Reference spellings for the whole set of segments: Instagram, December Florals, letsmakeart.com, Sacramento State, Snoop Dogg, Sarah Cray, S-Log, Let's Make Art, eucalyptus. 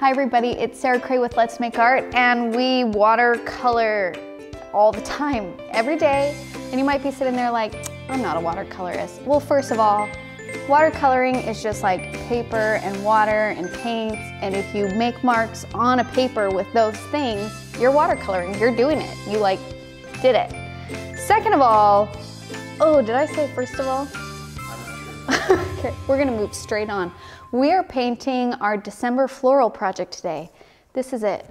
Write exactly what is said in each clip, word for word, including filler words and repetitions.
Hi everybody, it's Sarah Cray with Let's Make Art, and we watercolor all the time, every day. And you might be sitting there like, I'm not a watercolorist. Well, first of all, watercoloring is just like paper and water and paints, and if you make marks on a paper with those things, you're watercoloring, you're doing it. You like did it. Second of all, oh, did I say first of all? Okay, we're gonna move straight on. We are painting our December floral project today. This is it.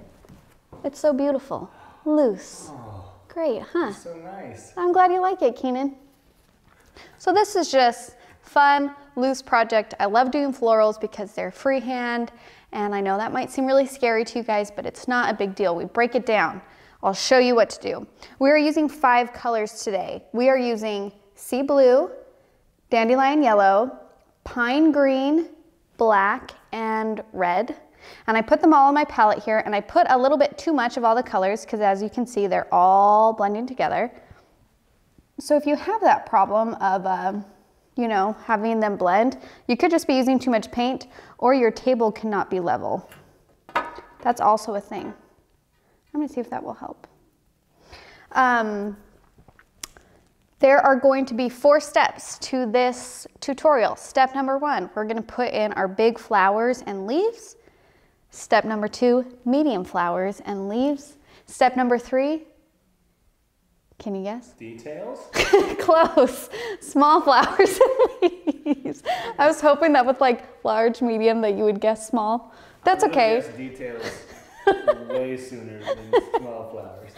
It's so beautiful, loose. Oh, great, huh? So nice. I'm glad you like it, Keenan. So this is just fun, loose project. I love doing florals because they're freehand, and I know that might seem really scary to you guys, but it's not a big deal. We break it down. I'll show you what to do. We are using five colors today. We are using sea blue, dandelion yellow, pine green, black, and red. And I put them all on my palette here, and I put a little bit too much of all the colors because as you can see, they're all blending together. So if you have that problem of, uh, you know, having them blend, you could just be using too much paint, or your table cannot be level. That's also a thing. I'm gonna see if that will help. Um, There are going to be four steps to this tutorial. Step number one, we're gonna put in our big flowers and leaves. Step number two, medium flowers and leaves. Step number three, can you guess? Details? Close, small flowers and leaves. I was hoping that with like large, medium, that you would guess small. That's okay. I guess details way sooner than small flowers.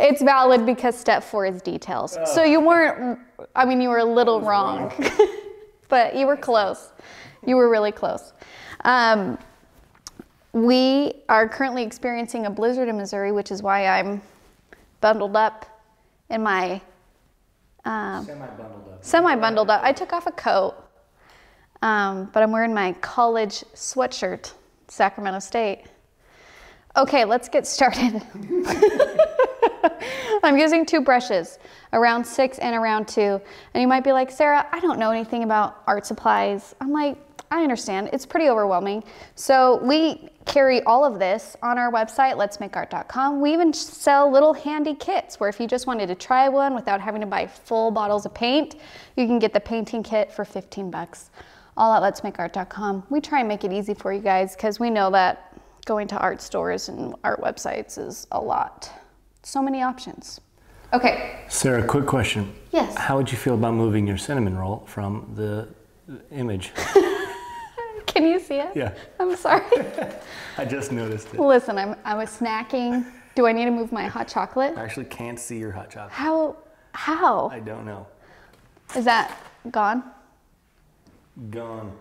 It's valid because step four is details. Oh. So you weren't, I mean, you were a little wrong, wrong. But you were close. You were really close. Um, we are currently experiencing a blizzard in Missouri, which is why I'm bundled up in my... Um, semi-bundled up. Semi-bundled up. I took off a coat, um, but I'm wearing my college sweatshirt, Sacramento State. Okay, let's get started. I'm using two brushes, a round six and a round two. And you might be like, Sarah, I don't know anything about art supplies. I'm like, I understand, it's pretty overwhelming. So we carry all of this on our website, let's make art dot com. We even sell little handy kits where if you just wanted to try one without having to buy full bottles of paint, you can get the painting kit for fifteen bucks, all at let's make art dot com. We try and make it easy for you guys because we know that going to art stores and art websites is a lot. So many options. Okay. Sarah, quick question. Yes. How would you feel about moving your cinnamon roll from the image? Can you see it? Yeah. I'm sorry. I just noticed it. Listen, I'm, I was snacking. Do I need to move my hot chocolate? I actually can't see your hot chocolate. How? How? I don't know. Is that gone? Gone.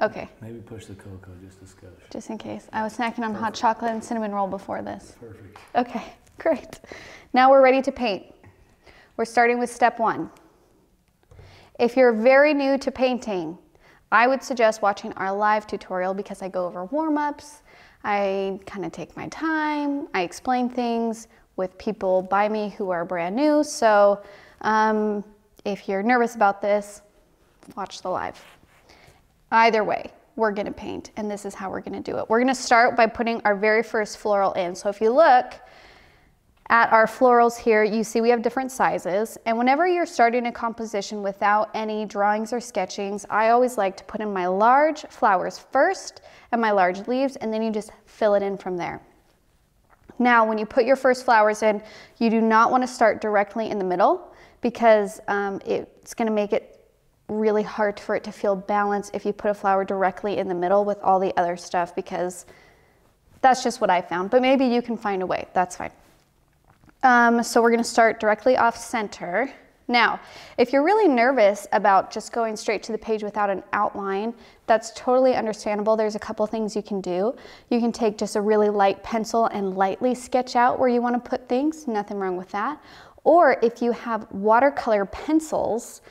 Okay. Maybe push the cocoa just a skosh. Just in case. I was snacking on Perfect. hot chocolate and cinnamon roll before this. Perfect. Okay. Great. Now we're ready to paint. We're starting with step one. If you're very new to painting, I would suggest watching our live tutorial because I go over warm-ups, I kind of take my time, I explain things with people by me who are brand new. So um, if you're nervous about this, watch the live. Either way, we're gonna paint, and this is how we're gonna do it. We're gonna start by putting our very first floral in. So if you look at our florals here, you see we have different sizes, and whenever you're starting a composition without any drawings or sketchings, I always like to put in my large flowers first and my large leaves, and then you just fill it in from there. Now, when you put your first flowers in, you do not want to start directly in the middle because um, it's gonna make it really hard for it to feel balanced if you put a flower directly in the middle with all the other stuff, because that's just what I found, but maybe you can find a way, that's fine. Um, so we're gonna start directly off center. Now, if you're really nervous about just going straight to the page without an outline, that's totally understandable. There's a couple things you can do. You can take just a really light pencil and lightly sketch out where you wanna put things, nothing wrong with that. Or if you have watercolor pencils,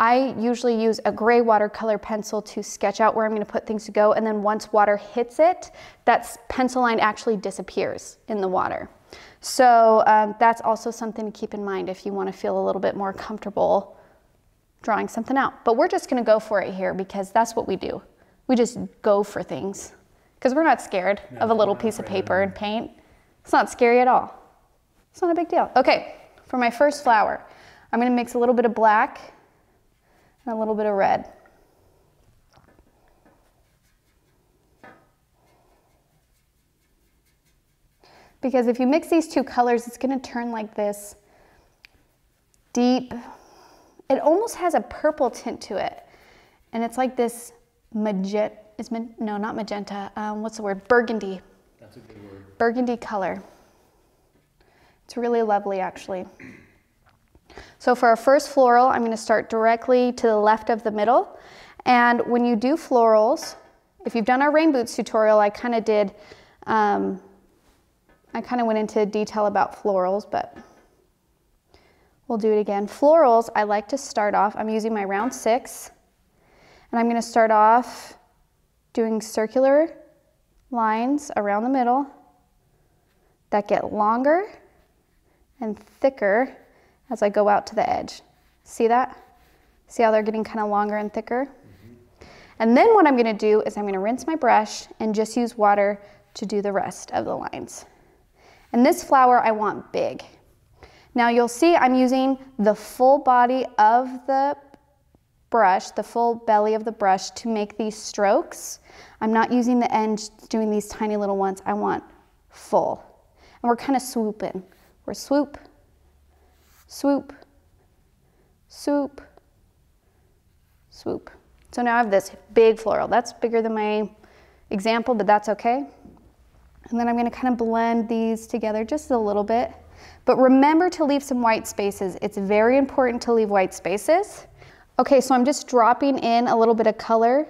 I usually use a gray watercolor pencil to sketch out where I'm gonna put things to go, and then once water hits it, that pencil line actually disappears in the water. So um, that's also something to keep in mind if you want to feel a little bit more comfortable drawing something out. But we're just going to go for it here because that's what we do. We just go for things. because we're not scared no, of a little piece of paper and paint. It's not scary at all. It's not a big deal. Okay, for my first flower, I'm gonna mix a little bit of black and a little bit of red. Because if you mix these two colors, it's gonna turn like this deep, it almost has a purple tint to it. And it's like this magenta, it's ma no, not magenta, um, what's the word? Burgundy. That's a good word. Burgundy color. It's really lovely, actually. So for our first floral, I'm gonna start directly to the left of the middle. And when you do florals, if you've done our rain boots tutorial, I kinda did, um, I kind of went into detail about florals, but we'll do it again. Florals, I like to start off, I'm using my round six, and I'm going to start off doing circular lines around the middle that get longer and thicker as I go out to the edge. See that? See how they're getting kind of longer and thicker? Mm-hmm. And then what I'm going to do is I'm going to rinse my brush and just use water to do the rest of the lines. And this flower I want big. Now you'll see I'm using the full body of the brush, the full belly of the brush to make these strokes. I'm not using the end, doing these tiny little ones. I want full. And we're kind of swooping. We're swoop, swoop, swoop, swoop. So now I have this big floral. That's bigger than my example, but that's okay. And then I'm gonna kind of blend these together just a little bit. But remember to leave some white spaces. It's very important to leave white spaces. Okay, so I'm just dropping in a little bit of color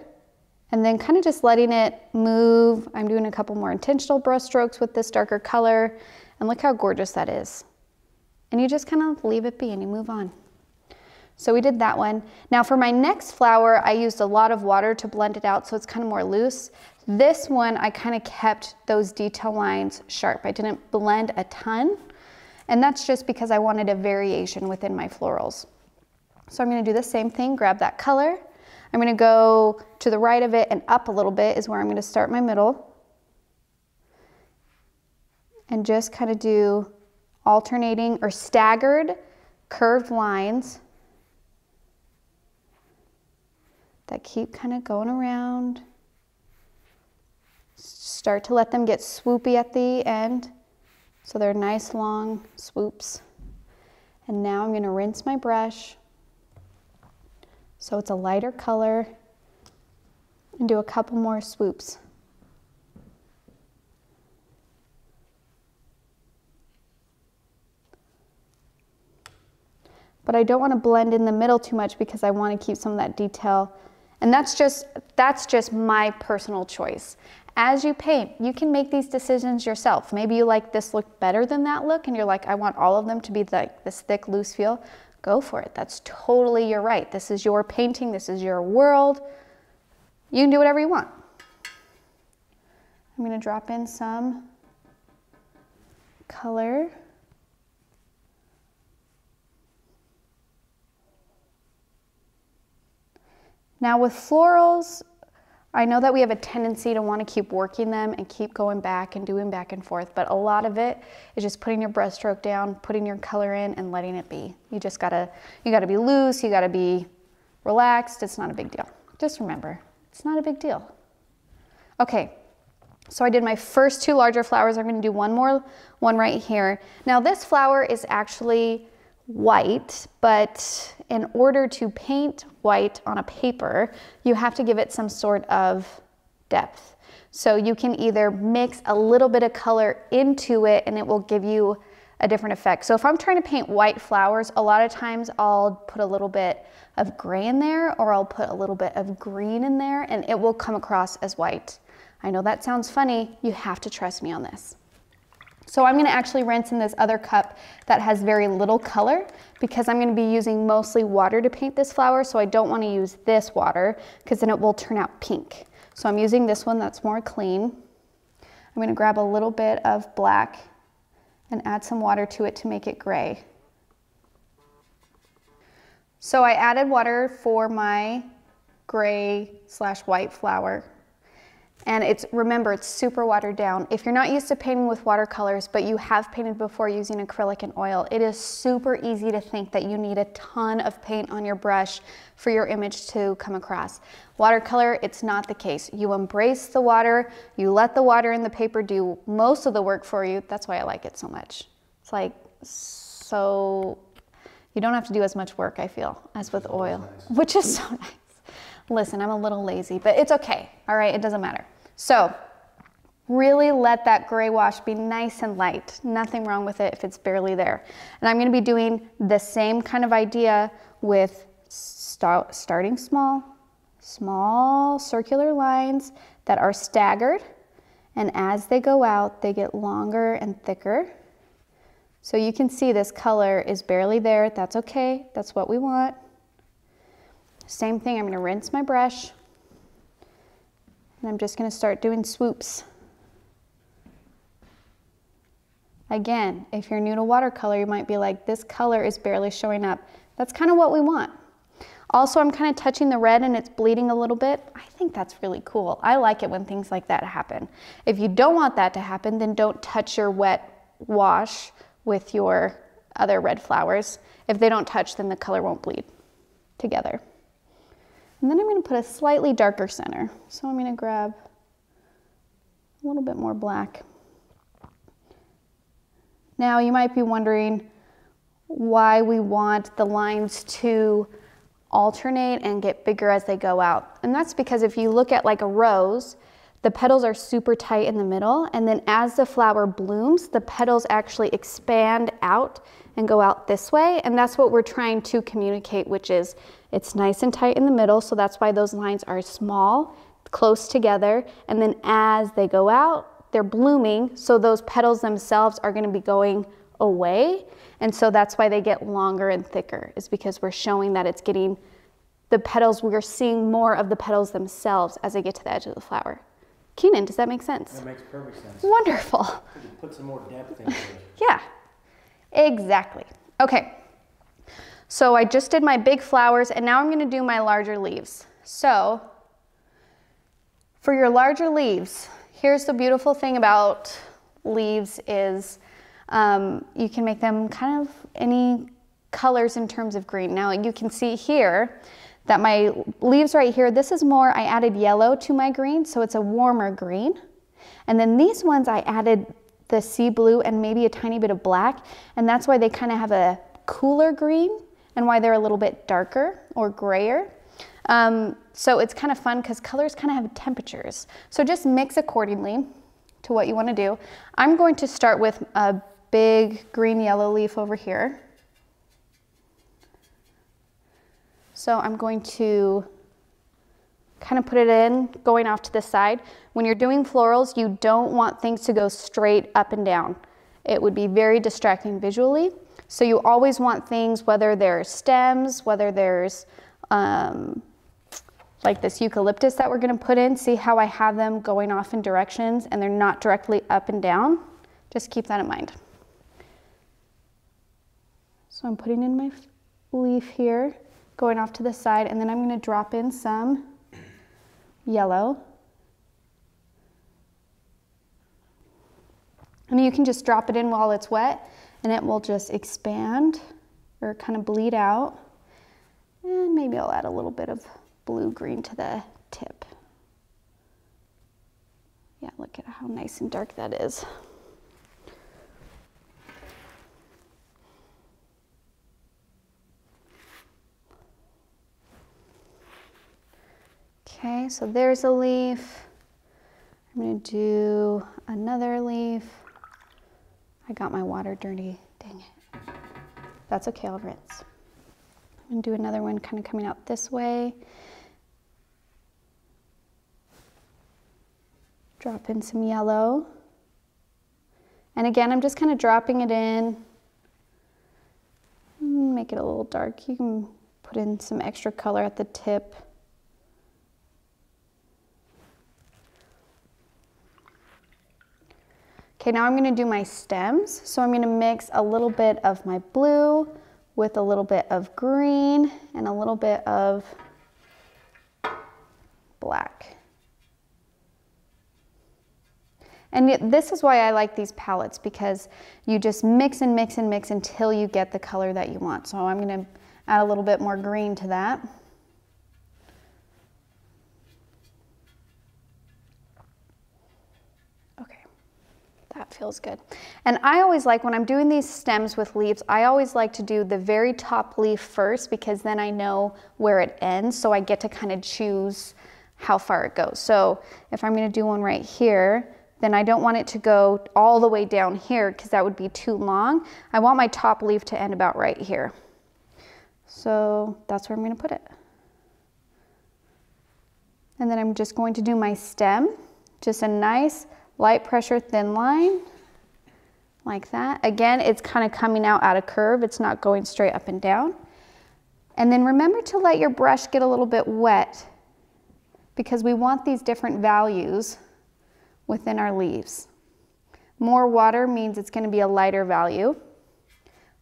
and then kind of just letting it move. I'm doing a couple more intentional brush strokes with this darker color. And look how gorgeous that is. And you just kind of leave it be and you move on. So we did that one. Now for my next flower, I used a lot of water to blend it out, so it's kind of more loose. This one, I kind of kept those detail lines sharp. I didn't blend a ton, and that's just because I wanted a variation within my florals. So I'm gonna do the same thing, grab that color. I'm gonna go to the right of it and up a little bit is where I'm gonna start my middle. And just kind of do alternating or staggered curved lines that keep kind of going around. Start to let them get swoopy at the end. So they're nice long swoops. And now I'm gonna rinse my brush so it's a lighter color and do a couple more swoops. But I don't wanna blend in the middle too much because I wanna keep some of that detail. And that's just, that's just my personal choice. As you paint, you can make these decisions yourself. Maybe you like this look better than that look and you're like, I want all of them to be like this thick, loose feel. Go for it. That's totally your right. This is your painting. This is your world. You can do whatever you want. I'm gonna drop in some color. Now with florals, I know that we have a tendency to want to keep working them and keep going back and doing back and forth, but a lot of it is just putting your brushstroke down, putting your color in and letting it be. You just gotta, you gotta be loose, you gotta be relaxed, it's not a big deal. Just remember, it's not a big deal. Okay, so I did my first two larger flowers. I'm gonna do one more, one right here. Now this flower is actually white, but in order to paint white on a paper, you have to give it some sort of depth. So you can either mix a little bit of color into it and it will give you a different effect. So if I'm trying to paint white flowers, a lot of times I'll put a little bit of gray in there or I'll put a little bit of green in there and it will come across as white. I know that sounds funny. You have to trust me on this. So I'm gonna actually rinse in this other cup that has very little color because I'm gonna be using mostly water to paint this flower, so I don't wanna use this water because then it will turn out pink. So I'm using this one that's more clean. I'm gonna grab a little bit of black and add some water to it to make it gray. So I added water for my gray slash white flower. And it's, remember, it's super watered down. If you're not used to painting with watercolors, but you have painted before using acrylic and oil, it is super easy to think that you need a ton of paint on your brush for your image to come across. Watercolor, it's not the case. You embrace the water, you let the water and the paper do most of the work for you. That's why I like it so much. It's like, so, you don't have to do as much work, I feel, as with oil, which is so nice. Listen, I'm a little lazy, but it's okay, all right? It doesn't matter. So really let that gray wash be nice and light. Nothing wrong with it if it's barely there. And I'm gonna be doing the same kind of idea with start, starting small, small circular lines that are staggered. And as they go out, they get longer and thicker. So you can see this color is barely there. That's okay, that's what we want. Same thing, I'm gonna rinse my brush. And I'm just gonna start doing swoops. Again, if you're new to watercolor, you might be like, this color is barely showing up. That's kind of what we want. Also, I'm kind of touching the red and it's bleeding a little bit. I think that's really cool. I like it when things like that happen. If you don't want that to happen, then don't touch your wet wash with your other red flowers. If they don't touch, then the color won't bleed together. And then I'm gonna put a slightly darker center. So I'm gonna grab a little bit more black. Now you might be wondering why we want the lines to alternate and get bigger as they go out. And that's because if you look at like a rose, the petals are super tight in the middle, and then as the flower blooms, the petals actually expand out and go out this way, and that's what we're trying to communicate, which is it's nice and tight in the middle, so that's why those lines are small, close together, and then as they go out, they're blooming, so those petals themselves are gonna be going away, and so that's why they get longer and thicker, is because we're showing that it's getting, the petals, we're seeing more of the petals themselves as they get to the edge of the flower. Keenan, does that make sense? That makes perfect sense. Wonderful. Put some more depth into it. Yeah, exactly. Okay, so I just did my big flowers and now I'm gonna do my larger leaves. So for your larger leaves, here's the beautiful thing about leaves is um, you can make them kind of any colors in terms of green. Now you can see here that my leaves right here, this is more, I added yellow to my green, so it's a warmer green. And then these ones, I added the sea blue and maybe a tiny bit of black, and that's why they kind of have a cooler green and why they're a little bit darker or grayer. Um, so it's kind of fun because colors kind of have temperatures. So just mix accordingly to what you want to do. I'm going to start with a big green yellow leaf over here. So I'm going to kind of put it in, going off to the side. When you're doing florals, you don't want things to go straight up and down. It would be very distracting visually. So you always want things, whether they're stems, whether there's um, like this eucalyptus that we're gonna put in, see how I have them going off in directions and they're not directly up and down. Just keep that in mind. So I'm putting in my leaf here, going off to the side, and then I'm gonna drop in some yellow. And you can just drop it in while it's wet and it will just expand or kind of bleed out. And maybe I'll add a little bit of blue-green to the tip. Yeah, look at how nice and dark that is. Okay, so there's a leaf. I'm gonna do another leaf. I got my water dirty, dang it. That's okay, I'll rinse. I'm gonna do another one kind of coming out this way. Drop in some yellow. And again, I'm just kind of dropping it in. Make it a little dark. You can put in some extra color at the tip. Okay, now I'm gonna do my stems. So I'm gonna mix a little bit of my blue with a little bit of green and a little bit of black. And yet, this is why I like these palettes, because you just mix and mix and mix until you get the color that you want. So I'm going to add a little bit more green to that. Okay, that feels good. And I always like, when I'm doing these stems with leaves, I always like to do the very top leaf first, because then I know where it ends, so I get to kind of choose how far it goes. So if I'm going to do one right here, then I don't want it to go all the way down here, because that would be too long. I want my top leaf to end about right here. So that's where I'm going to put it. And then I'm just going to do my stem, just a nice light pressure thin line like that. Again, it's kind of coming out at a curve. It's not going straight up and down. And then remember to let your brush get a little bit wet, because we want these different values within our leaves. More water means it's going to be a lighter value.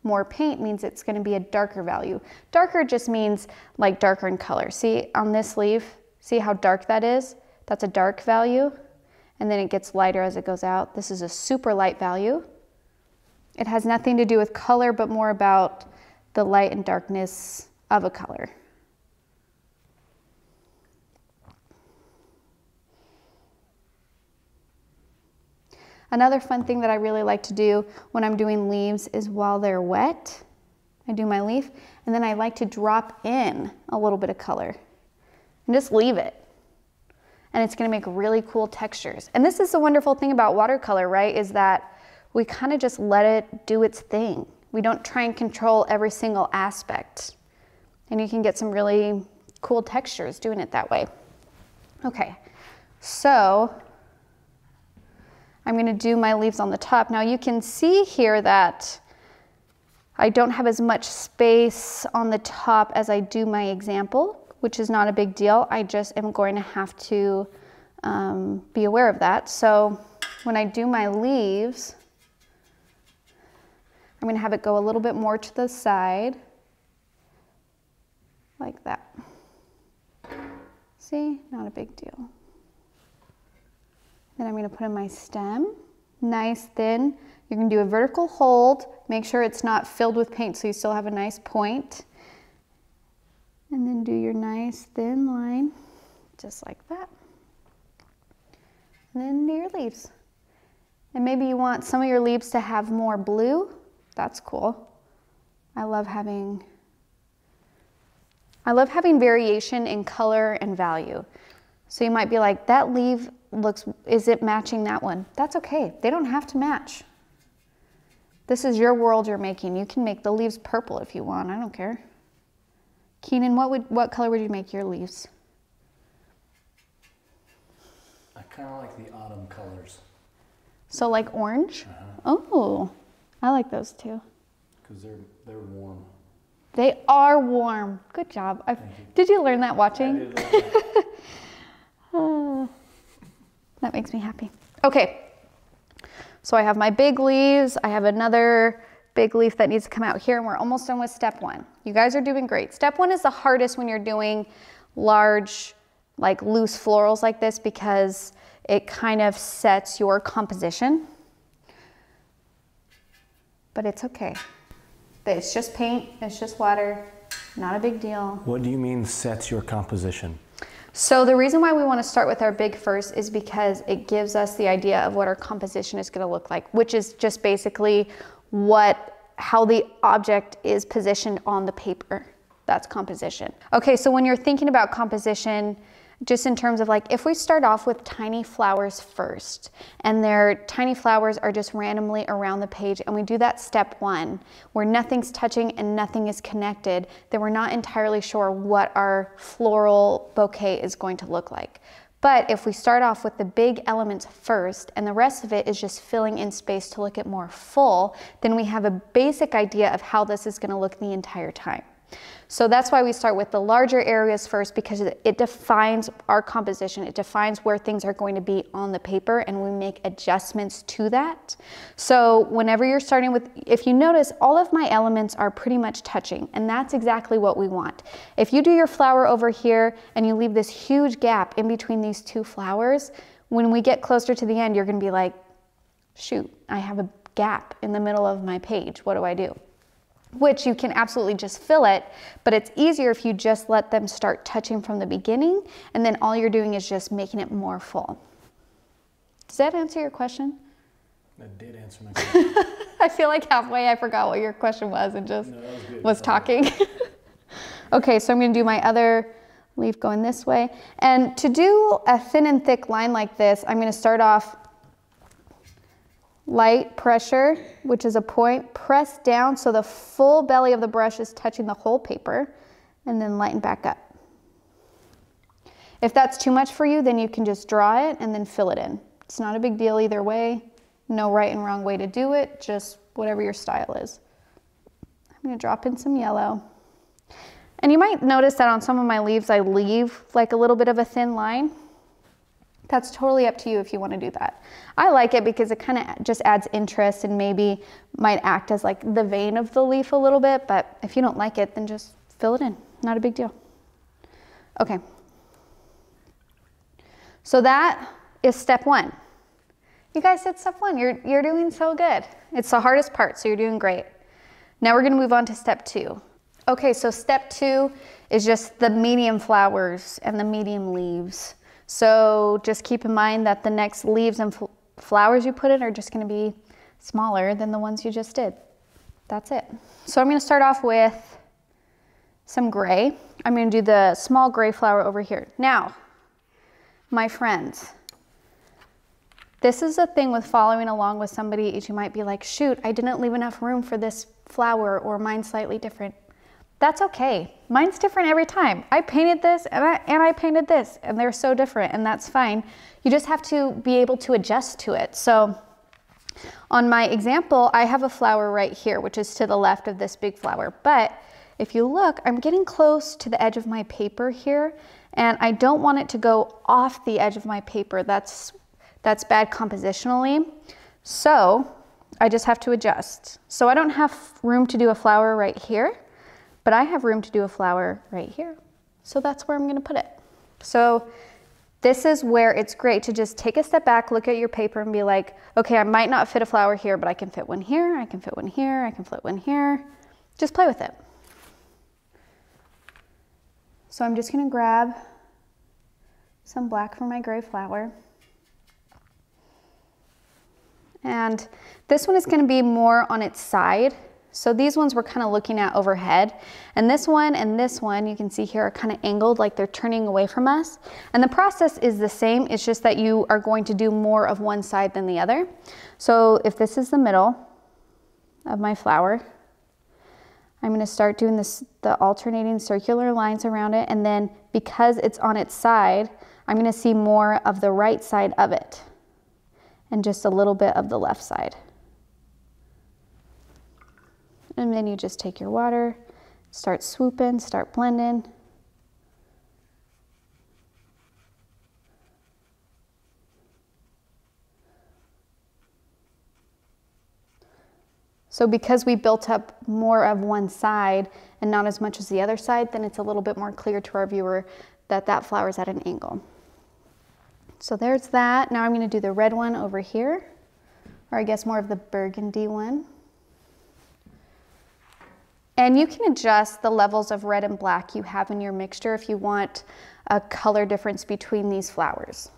More paint means it's going to be a darker value. Darker just means like darker in color. See on this leaf, see how dark that is? That's a dark value, and then it gets lighter as it goes out. This is a super light value. It has nothing to do with color, but more about the light and darkness of a color. Another fun thing that I really like to do when I'm doing leaves is, while they're wet, I do my leaf, and then I like to drop in a little bit of color and just leave it. And it's going to make really cool textures. And this is the wonderful thing about watercolor, right, is that we kind of just let it do its thing. We don't try and control every single aspect. And you can get some really cool textures doing it that way. Okay, so I'm going to do my leaves on the top. Now you can see here that I don't have as much space on the top as I do my example, which is not a big deal. I just am going to have to um, be aware of that. So when I do my leaves, I'm going to have it go a little bit more to the side, like that. See, not a big deal. Then I'm going to put in my stem, nice thin. You're going to do a vertical hold. Make sure it's not filled with paint, so you still have a nice point. And then do your nice thin line, just like that. And then do your leaves. And maybe you want some of your leaves to have more blue. That's cool. I love having, I love having variation in color and value. So you might be like, that leaf looks, is it matching that one? That's okay. They don't have to match. This is your world you're making. You can make the leaves purple if you want. I don't care. Keenan, what would what color would you make your leaves? I kind of like the autumn colors. So like orange? Uh-huh. Oh, I like those too. Because they're they're warm. They are warm. Good job. I've, you. Did you learn that watching? I did learn that. Uh, that makes me happy. Okay, so I have my big leaves. I have another big leaf that needs to come out here, and we're almost done with step one. You guys are doing great. Step one is the hardest when you're doing large, like loose florals like this, because it kind of sets your composition. But it's okay. It's just paint, it's just water, not a big deal. What do you mean sets your composition? So the reason why we want to start with our big first is because it gives us the idea of what our composition is going to look like, which is just basically what, how the object is positioned on the paper. That's composition. Okay, so when you're thinking about composition, just in terms of like, if we start off with tiny flowers first, and their tiny flowers are just randomly around the page, and we do that step one, where nothing's touching and nothing is connected, then we're not entirely sure what our floral bouquet is going to look like. But if we start off with the big elements first, and the rest of it is just filling in space to look at more full, then we have a basic idea of how this is going to look the entire time. So that's why we start with the larger areas first, because it defines our composition. It defines where things are going to be on the paper, and we make adjustments to that. So whenever you're starting with, if you notice, all of my elements are pretty much touching, and that's exactly what we want. If you do your flower over here and you leave this huge gap in between these two flowers, when we get closer to the end, you're going to be like, shoot, I have a gap in the middle of my page. What do I do? Which you can absolutely just fill it, but it's easier if you just let them start touching from the beginning, and then all you're doing is just making it more full. Does that answer your question? That did answer my question. I feel like halfway I forgot what your question was and just no, was, was talking. Okay, so I'm going to do my other leaf going this way. And to do a thin and thick line like this, I'm going to start off light pressure, which is a point, press down so the full belly of the brush is touching the whole paper, and then lighten back up. If that's too much for you, then you can just draw it and then fill it in. It's not a big deal either way. No right and wrong way to do it, just whatever your style is. I'm gonna drop in some yellow. And you might notice that on some of my leaves, I leave like a little bit of a thin line. That's totally up to you if you want to do that. I like it because it kind of just adds interest and maybe might act as like the vein of the leaf a little bit, but if you don't like it, then just fill it in. Not a big deal. Okay. So that is step one. You guys did step one. You're, you're doing so good. It's the hardest part, so you're doing great. Now we're going to move on to step two. Okay, so step two is just the medium flowers and the medium leaves. So just keep in mind that the next leaves and flowers you put in are just going to be smaller than the ones you just did. That's it. So I'm going to start off with some gray. I'm going to do the small gray flower over here. Now, my friends, this is the thing with following along with somebody is you might be like, shoot, I didn't leave enough room for this flower, or mine's slightly different. That's okay. Mine's different every time. I painted this and I, and I painted this, and they're so different, and that's fine. You just have to be able to adjust to it. So on my example, I have a flower right here, which is to the left of this big flower. But if you look, I'm getting close to the edge of my paper here, and I don't want it to go off the edge of my paper. That's, that's bad compositionally. So I just have to adjust. So I don't have room to do a flower right here, but I have room to do a flower right here. So that's where I'm gonna put it. So this is where it's great to just take a step back, look at your paper and be like, okay, I might not fit a flower here, but I can fit one here, I can fit one here, I can fit one here. Just play with it. So I'm just gonna grab some black for my gray flower. And this one is gonna be more on its side. So these ones we're kind of looking at overhead, and this one and this one you can see here are kind of angled like they're turning away from us. And the process is the same, it's just that you are going to do more of one side than the other. So if this is the middle of my flower, I'm going to start doing this, the alternating circular lines around it, and then because it's on its side, I'm going to see more of the right side of it and just a little bit of the left side. And then you just take your water, start swooping, start blending. So because we built up more of one side and not as much as the other side, then it's a little bit more clear to our viewer that that flower is at an angle. So there's that. Now I'm going to do the red one over here, or I guess more of the burgundy one. And you can adjust the levels of red and black you have in your mixture if you want a color difference between these flowers.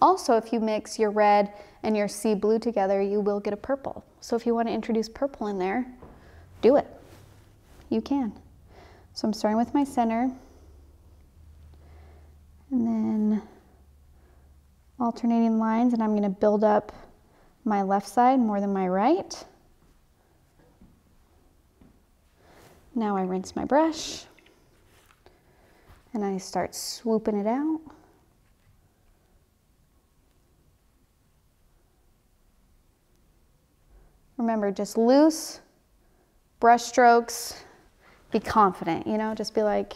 Also, if you mix your red and your sea blue together, you will get a purple. So if you want to introduce purple in there, do it. You can. So I'm starting with my center, and then alternating lines, and I'm going to build up my left side more than my right. Now I rinse my brush and I start swooping it out. Remember, just loose brush strokes, be confident, you know, just be like,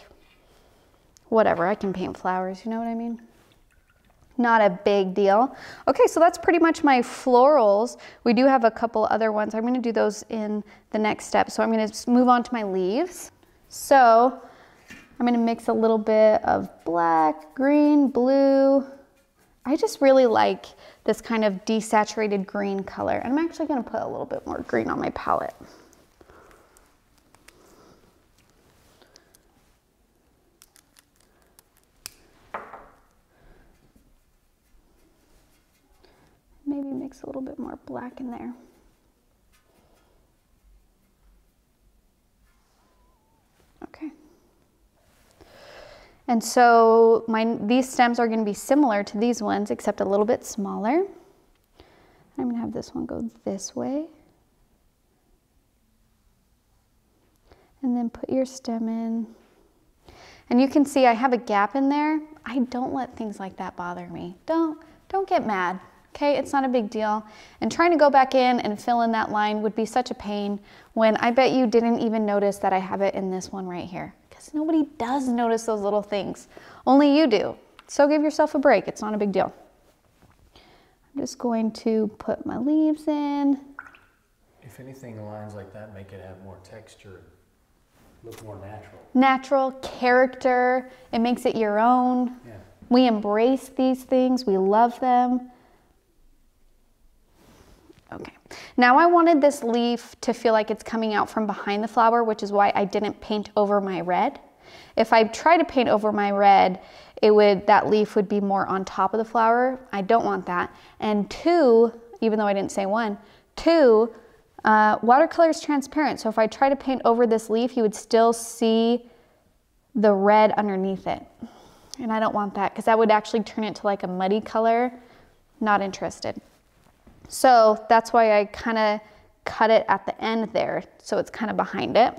whatever, I can paint flowers, you know what I mean? Not a big deal. Okay, so that's pretty much my florals. We do have a couple other ones. I'm gonna do those in the next step. So I'm gonna move on to my leaves. So I'm gonna mix a little bit of black, green, blue. I just really like this kind of desaturated green color. And I'm actually gonna put a little bit more green on my palette. Maybe mix a little bit more black in there. Okay. And so my, these stems are going to be similar to these ones, except a little bit smaller. I'm going to have this one go this way. And then put your stem in. And you can see I have a gap in there. I don't let things like that bother me. Don't, don't get mad. Okay, it's not a big deal. And trying to go back in and fill in that line would be such a pain when I bet you didn't even notice that I have it in this one right here. Because nobody does notice those little things. Only you do. So give yourself a break. It's not a big deal. I'm just going to put my leaves in. If anything, lines like that make it have more texture, look more natural. Natural, character. It makes it your own. Yeah. We embrace these things. We love them. Okay, now I wanted this leaf to feel like it's coming out from behind the flower, which is why I didn't paint over my red. If I try to paint over my red, it would, that leaf would be more on top of the flower. I don't want that. And two, even though I didn't say one, two, uh, watercolor is transparent. So if I try to paint over this leaf, you would still see the red underneath it. And I don't want that because that would actually turn it to like a muddy color. Not interested. So that's why I kind of cut it at the end there, so it's kind of behind it.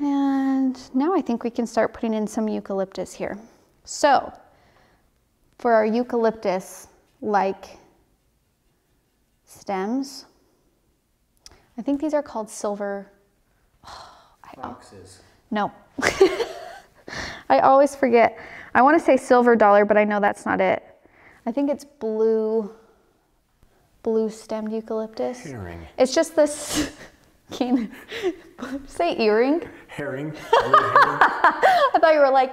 And now I think we can start putting in some eucalyptus here. So for our eucalyptus-like stems, I think these are called silver... Oh, I, Foxes. No. I always forget. I want to say silver dollar, but I know that's not it. I think it's blue, blue stemmed eucalyptus. Herring. It's just this, can you say earring? Herring. I thought you were like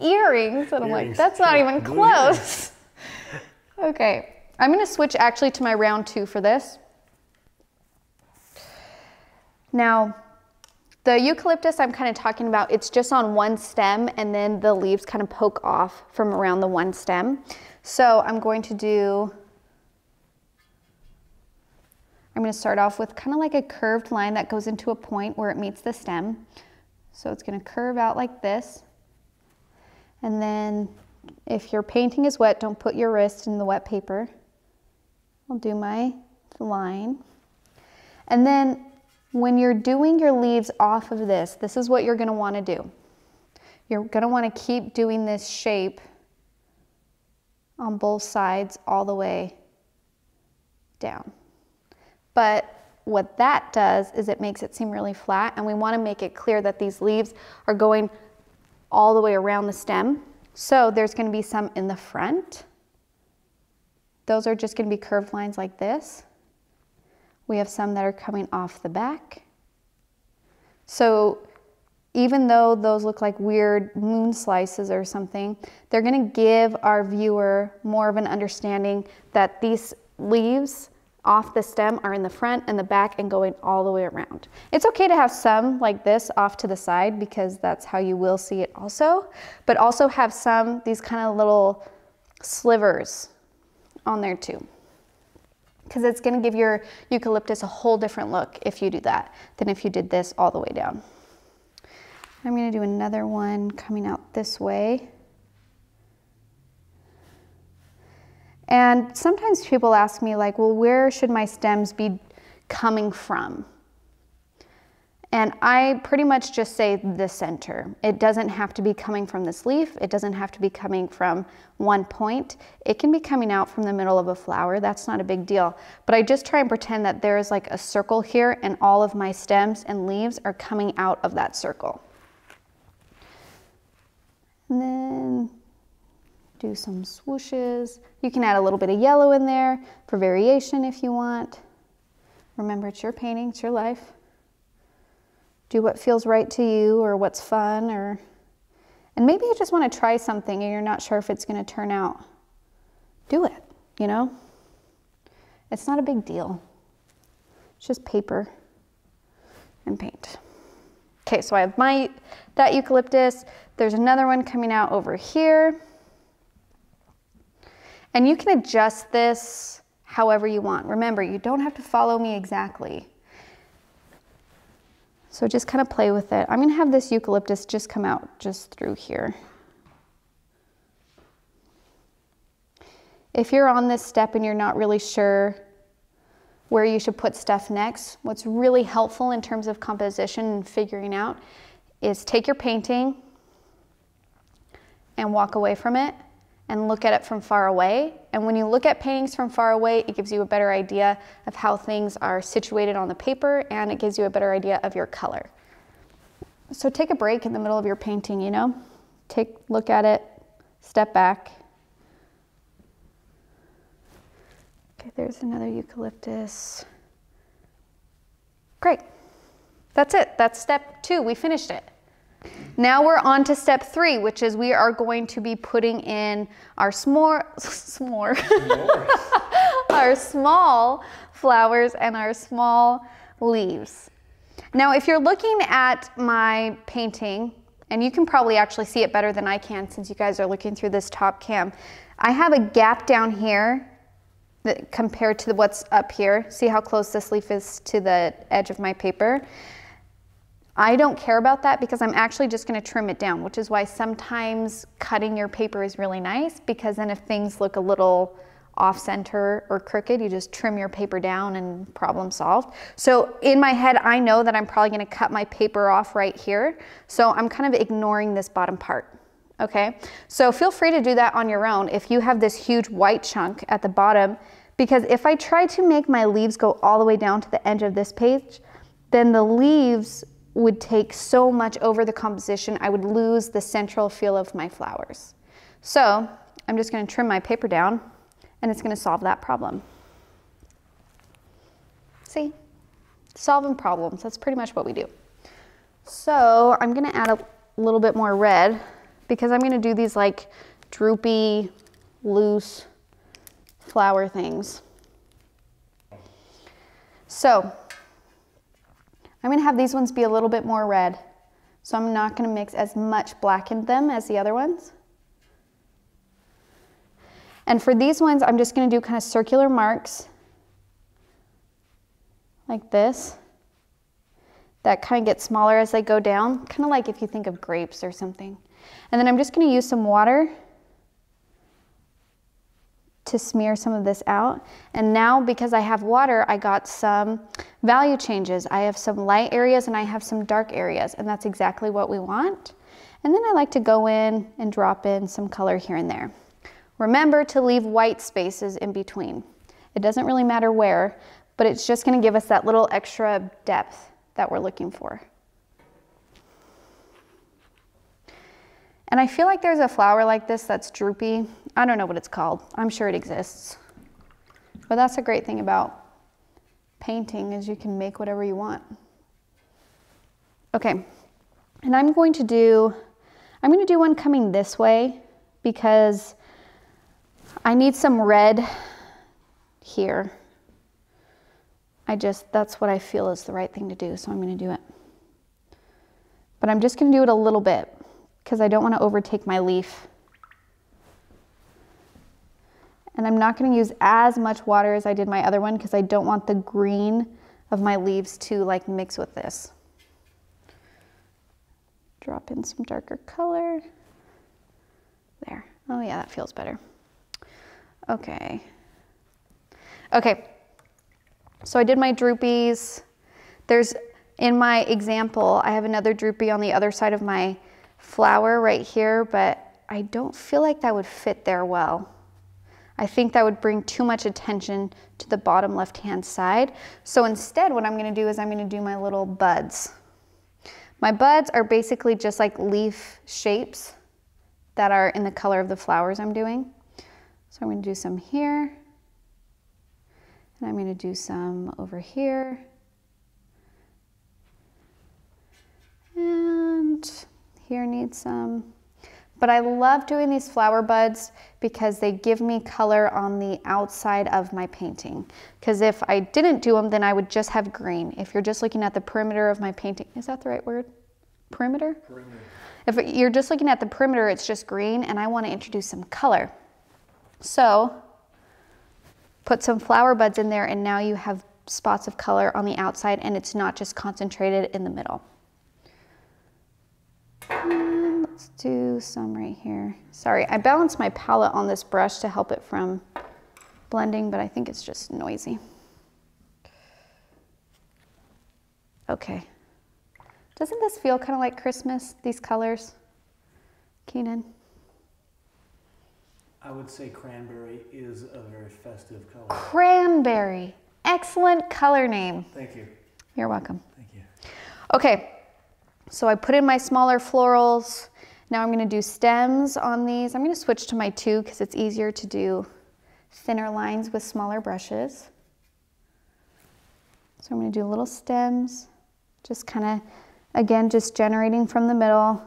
earrings, and I'm earrings. Like, that's not even blue close. Earrings. Okay, I'm gonna switch actually to my round two for this. Now, the eucalyptus I'm kind of talking about, it's just on one stem and then the leaves kind of poke off from around the one stem. So I'm going to do, I'm going to start off with kind of like a curved line that goes into a point where it meets the stem. So it's going to curve out like this. And then if your painting is wet, don't put your wrist in the wet paper. I'll do my line. And then when you're doing your leaves off of this, this is what you're going to want to do. You're going to want to keep doing this shape on both sides all the way down. But what that does is it makes it seem really flat, and we want to make it clear that these leaves are going all the way around the stem. So there's going to be some in the front. Those are just going to be curved lines like this. We have some that are coming off the back. So even though those look like weird moon slices or something, they're gonna give our viewer more of an understanding that these leaves off the stem are in the front and the back and going all the way around. It's okay to have some like this off to the side because that's how you will see it also, but also have some, these kind of little slivers on there too, because it's gonna give your eucalyptus a whole different look if you do that than if you did this all the way down. I'm going to do another one coming out this way. And sometimes people ask me like, well, where should my stems be coming from? And I pretty much just say the center. It doesn't have to be coming from this leaf. It doesn't have to be coming from one point. It can be coming out from the middle of a flower. That's not a big deal. But I just try and pretend that there is like a circle here and all of my stems and leaves are coming out of that circle. And then do some swooshes. You can add a little bit of yellow in there for variation if you want. Remember, it's your painting, it's your life. do what feels right to you or what's fun, or, and maybe you just want to try something and you're not sure if it's going to turn out. Do it, you know? It's not a big deal. It's just paper and paint. Okay, so I have my, that eucalyptus. There's another one coming out over here. And you can adjust this however you want. Remember, you don't have to follow me exactly. So just kind of play with it. I'm gonna have this eucalyptus just come out just through here. If you're on this step and you're not really sure where you should put stuff next, what's really helpful in terms of composition and figuring out is take your painting and walk away from it and look at it from far away. And when you look at paintings from far away, it gives you a better idea of how things are situated on the paper, and it gives you a better idea of your color. So take a break in the middle of your painting, you know? Take, look at it, step back. There's another eucalyptus. Great. That's it. That's step two. We finished it. Now we're on to step three, which is we are going to be putting in our s'more, s'more, our small flowers and our small leaves. Now, if you're looking at my painting, and you can probably actually see it better than I can since you guys are looking through this top cam, I have a gap down here compared to what's up here. See how close this leaf is to the edge of my paper? I don't care about that because I'm actually just going to trim it down, which is why sometimes cutting your paper is really nice, because then if things look a little off-center or crooked, you just trim your paper down and problem solved. So in my head, I know that I'm probably going to cut my paper off right here, so I'm kind of ignoring this bottom part. Okay, so feel free to do that on your own if you have this huge white chunk at the bottom, because if I try to make my leaves go all the way down to the edge of this page, then the leaves would take so much over the composition, I would lose the central feel of my flowers. So I'm just going to trim my paper down, and it's going to solve that problem. See? Solving problems, that's pretty much what we do. So I'm going to add a little bit more red, because I'm gonna do these like droopy, loose flower things. So I'm gonna have these ones be a little bit more red. So I'm not gonna mix as much black in them as the other ones. And for these ones, I'm just gonna do kind of circular marks like this. That kind of gets smaller as they go down, kind of like if you think of grapes or something. And then I'm just going to use some water to smear some of this out. And now, because I have water, I got some value changes. I have some light areas and I have some dark areas, and that's exactly what we want. And then I like to go in and drop in some color here and there. Remember to leave white spaces in between. It doesn't really matter where, but it's just going to give us that little extra depth that we're looking for. And I feel like there's a flower like this that's droopy. I don't know what it's called. I'm sure it exists. But that's a great thing about painting, is you can make whatever you want. Okay, and I'm going to do, I'm going to do one coming this way because I need some red here. I just, that's what I feel is the right thing to do, so I'm going to do it. But I'm just going to do it a little bit, because I don't want to overtake my leaf. And I'm not going to use as much water as I did my other one, because I don't want the green of my leaves to like mix with this. Drop in some darker color. There. Oh yeah, that feels better. Okay. Okay. So I did my droopies. There's, in my example, I have another droopy on the other side of my flower right here, but I don't feel like that would fit there well. I think that would bring too much attention to the bottom left hand side. So instead what I'm going to do is I'm going to do my little buds. My buds are basically just like leaf shapes that are in the color of the flowers I'm doing. So I'm going to do some here, and I'm going to do some over here. And here needs some. But I love doing these flower buds because they give me color on the outside of my painting. Because if I didn't do them, then I would just have green. If you're just looking at the perimeter of my painting, is that the right word? Perimeter? Perimeter. If you're just looking at the perimeter, it's just green, and I want to introduce some color. So put some flower buds in there, and now you have spots of color on the outside, and it's not just concentrated in the middle. And let's do some right here. Sorry, I balanced my palette on this brush to help it from blending, but I think it's just noisy. Okay. Doesn't this feel kind of like Christmas, these colors? Keenan? I would say cranberry is a very festive color. Cranberry. Excellent color name. Thank you. You're welcome. Thank you. Okay, so I put in my smaller florals. Now I'm going to do stems on these. I'm going to switch to my two because it's easier to do thinner lines with smaller brushes. So I'm going to do little stems, just kind of, again, just generating from the middle.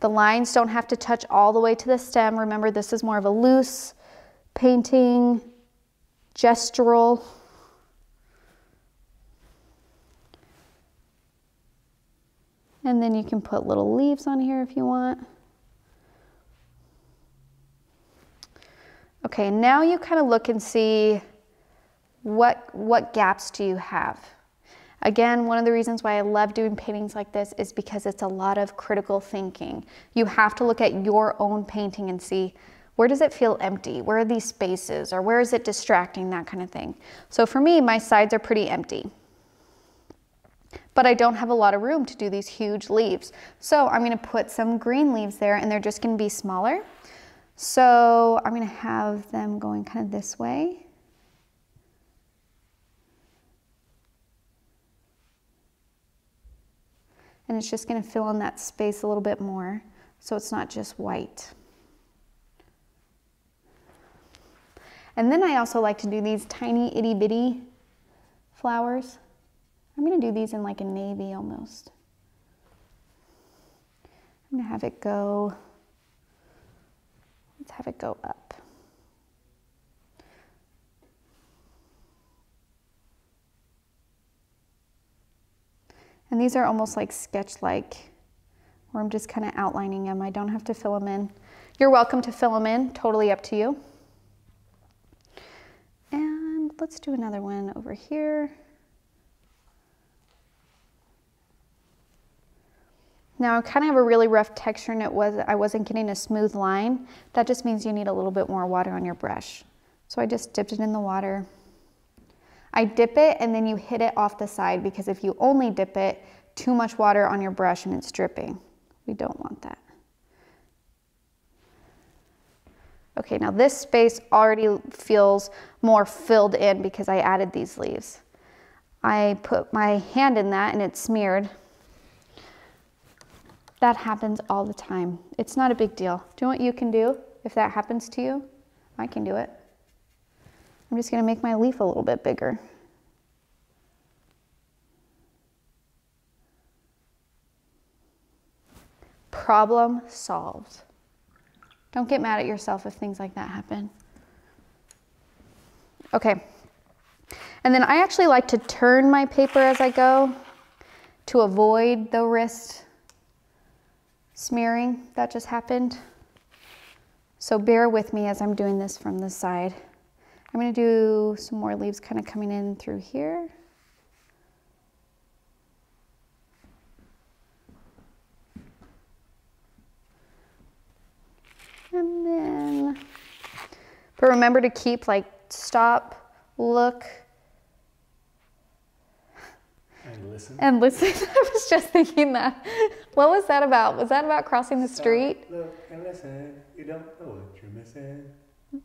The lines don't have to touch all the way to the stem. Remember, this is more of a loose painting, gestural. And then you can put little leaves on here if you want. Okay, now you kind of look and see what, what gaps do you have. Again, one of the reasons why I love doing paintings like this is because it's a lot of critical thinking. You have to look at your own painting and see, where does it feel empty? Where are these spaces? Or where is it distracting? That kind of thing. So for me, my sides are pretty empty, but I don't have a lot of room to do these huge leaves. So I'm gonna put some green leaves there, and they're just gonna be smaller. So I'm gonna have them going kind of this way. And it's just going to fill in that space a little bit more, so it's not just white. And then I also like to do these tiny itty bitty flowers. I'm going to do these in like a navy almost. I'm going to have it go, let's have it go up. And these are almost like sketch-like, where I'm just kind of outlining them. I don't have to fill them in. You're welcome to fill them in, totally up to you. And let's do another one over here. Now I kind of have a really rough texture, and it was, I wasn't getting a smooth line. That just means you need a little bit more water on your brush. So I just dipped it in the water. I dip it and then you hit it off the side, because if you only dip it, too much water on your brush and it's dripping. We don't want that. Okay, now this space already feels more filled in because I added these leaves. I put my hand in that and it's smeared. That happens all the time. It's not a big deal. Do you know what you can do if that happens to you? I can do it. I'm just going to make my leaf a little bit bigger. Problem solved. Don't get mad at yourself if things like that happen. Okay. And then I actually like to turn my paper as I go to avoid the wrist smearing that just happened. So bear with me as I'm doing this from this side. I'm going to do some more leaves kind of coming in through here. And then, but remember to keep like, stop, look. And listen. And listen. I was just thinking that. What was that about? Was that about crossing the street? Stop, look, and listen. You don't know what you're missing.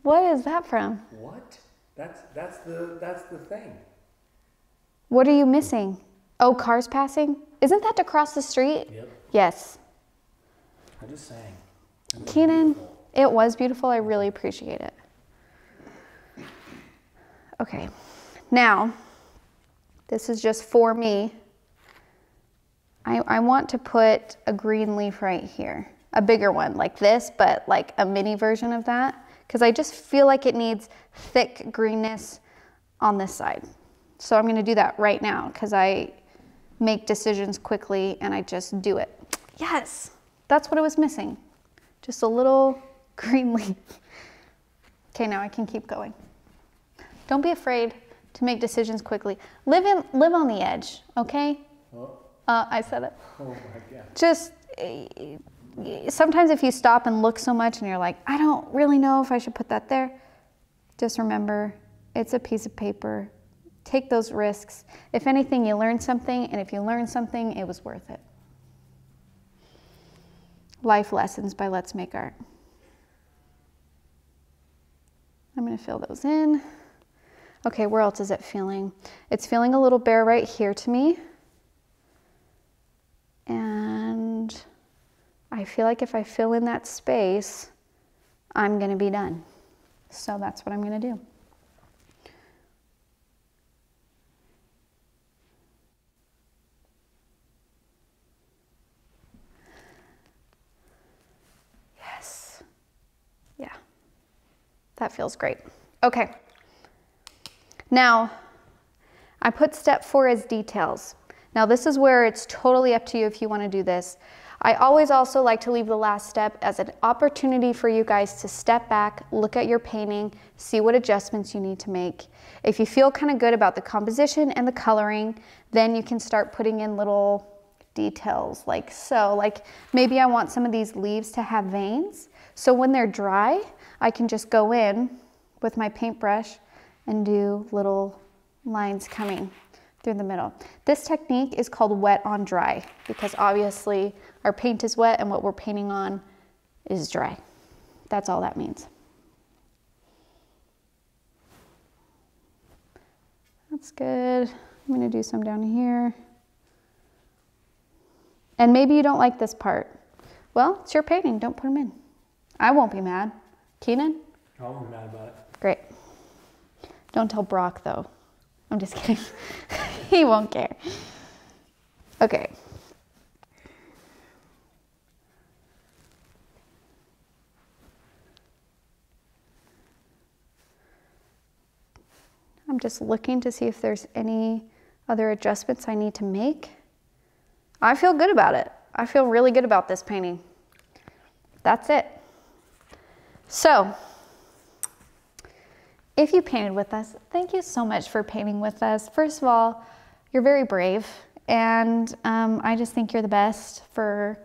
What is that from? What? That's that's the that's the thing. What are you missing? Oh, cars passing? Isn't that to cross the street? Yep. Yes. I'm just saying. Keenan, it was beautiful. I really appreciate it. Okay. Now, this is just for me. I, I want to put a green leaf right here, a bigger one like this, but like a mini version of that, because I just feel like it needs thick greenness on this side. So I'm gonna do that right now because I make decisions quickly and I just do it. Yes, that's what I was missing. Just a little green leaf. Okay, now I can keep going. Don't be afraid to make decisions quickly. Live, in, live on the edge, okay? Oh. Uh, I said it. Oh my God. Just, uh, sometimes if you stop and look so much and you're like, I don't really know if I should put that there. Just remember, it's a piece of paper. Take those risks. If anything, you learn something, and if you learn something, it was worth it. Life Lessons by Let's Make Art. I'm gonna fill those in. Okay, where else is it feeling? It's feeling a little bare right here to me. And I feel like if I fill in that space, I'm gonna be done. So that's what I'm gonna do. Yes. Yeah. That feels great. Okay. Now, I put step four as details. Now this is where it's totally up to you if you want to do this. I always also like to leave the last step as an opportunity for you guys to step back, look at your painting, see what adjustments you need to make. If you feel kind of good about the composition and the coloring, then you can start putting in little details like so. Like maybe I want some of these leaves to have veins. So when they're dry, I can just go in with my paintbrush and do little lines coming through the middle. This technique is called wet on dry because obviously our paint is wet and what we're painting on is dry. That's all that means. That's good. I'm gonna do some down here. And maybe you don't like this part. Well, it's your painting, don't put them in. I won't be mad. Keenan? I won't be mad about it. Great. Don't tell Brock though. I'm just kidding. He won't care. Okay. I'm just looking to see if there's any other adjustments I need to make. I feel good about it. I feel really good about this painting. That's it. So, if you painted with us, thank you so much for painting with us. First of all, you're very brave, and um, I just think you're the best for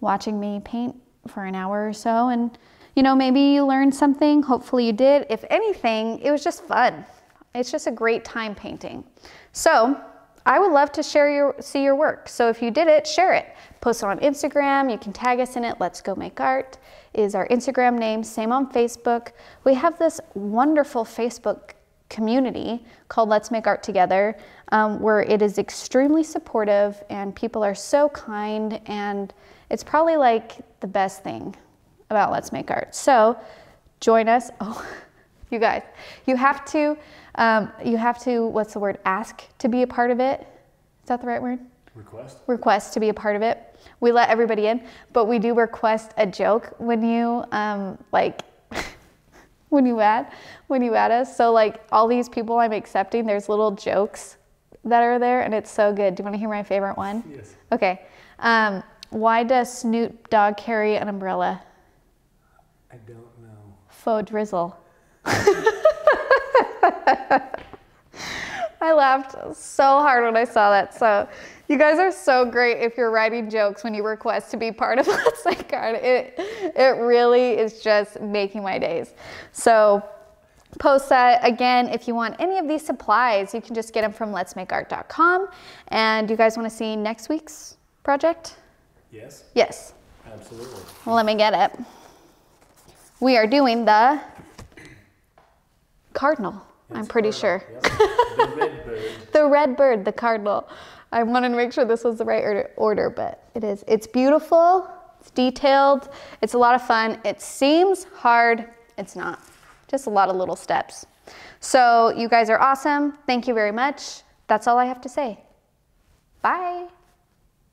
watching me paint for an hour or so. And you know, maybe you learned something, hopefully you did. If anything, it was just fun. It's just a great time painting. So I would love to share your, see your work. So if you did it, share it. Post it on Instagram, you can tag us in it, Let's Go Make Art is our Instagram name, same on Facebook. We have this wonderful Facebook community called Let's Make Art Together, um, where it is extremely supportive and people are so kind, and it's probably like the best thing about Let's Make Art. So join us. Oh, you guys, you have to, um, you have to, what's the word, ask to be a part of it. Is that the right word? Request. Request to be a part of it. We let everybody in, but we do request a joke when you um, like, when you add, when you add us. So like all these people I'm accepting, there's little jokes that are there, and it's so good. Do you want to hear my favorite one? Yes. Okay. Um, why does Snoop Dogg carry an umbrella? I don't know. Faux drizzle. I laughed so hard when I saw that. So you guys are so great if you're writing jokes when you request to be part of Let's Make Art. It, it really is just making my days. So post that. Again, if you want any of these supplies, you can just get them from lets make art dot com. And you guys want to see next week's project? Yes. Yes. Absolutely. Well, let me get it. We are doing the cardinal. It's I'm pretty cardinal. Sure. Yep. The red bird. The red bird, the cardinal. I wanted to make sure this was the right order, but it is. It's beautiful, it's detailed, it's a lot of fun. It seems hard, it's not. Just a lot of little steps. So you guys are awesome. Thank you very much. That's all I have to say. Bye.